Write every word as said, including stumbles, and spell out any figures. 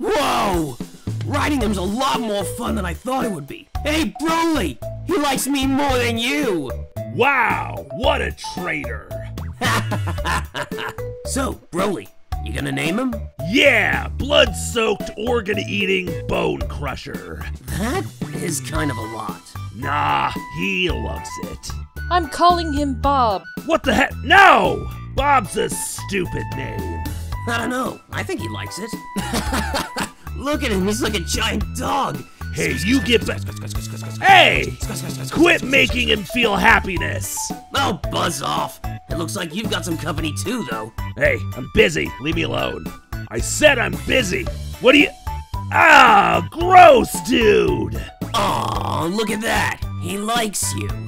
Whoa! Riding him's a lot more fun than I thought it would be. Hey, Broly! He likes me more than you! Wow, what a traitor! So, Broly, you gonna name him? Yeah, blood-soaked, organ-eating bone crusher. That is kind of a lot. Nah, he loves it. I'm calling him Bob. What the heck? No! Bob's a stupid name. I don't know. I think he likes it. Look at him. He's like a giant dog. Hey, you get back. Hey! Quit making him feel happiness. Oh, buzz off. It looks like you've got some company too, though. Hey, I'm busy. Leave me alone. I said I'm busy. What do you... Ah, gross, dude. Aw, look at that. He likes you.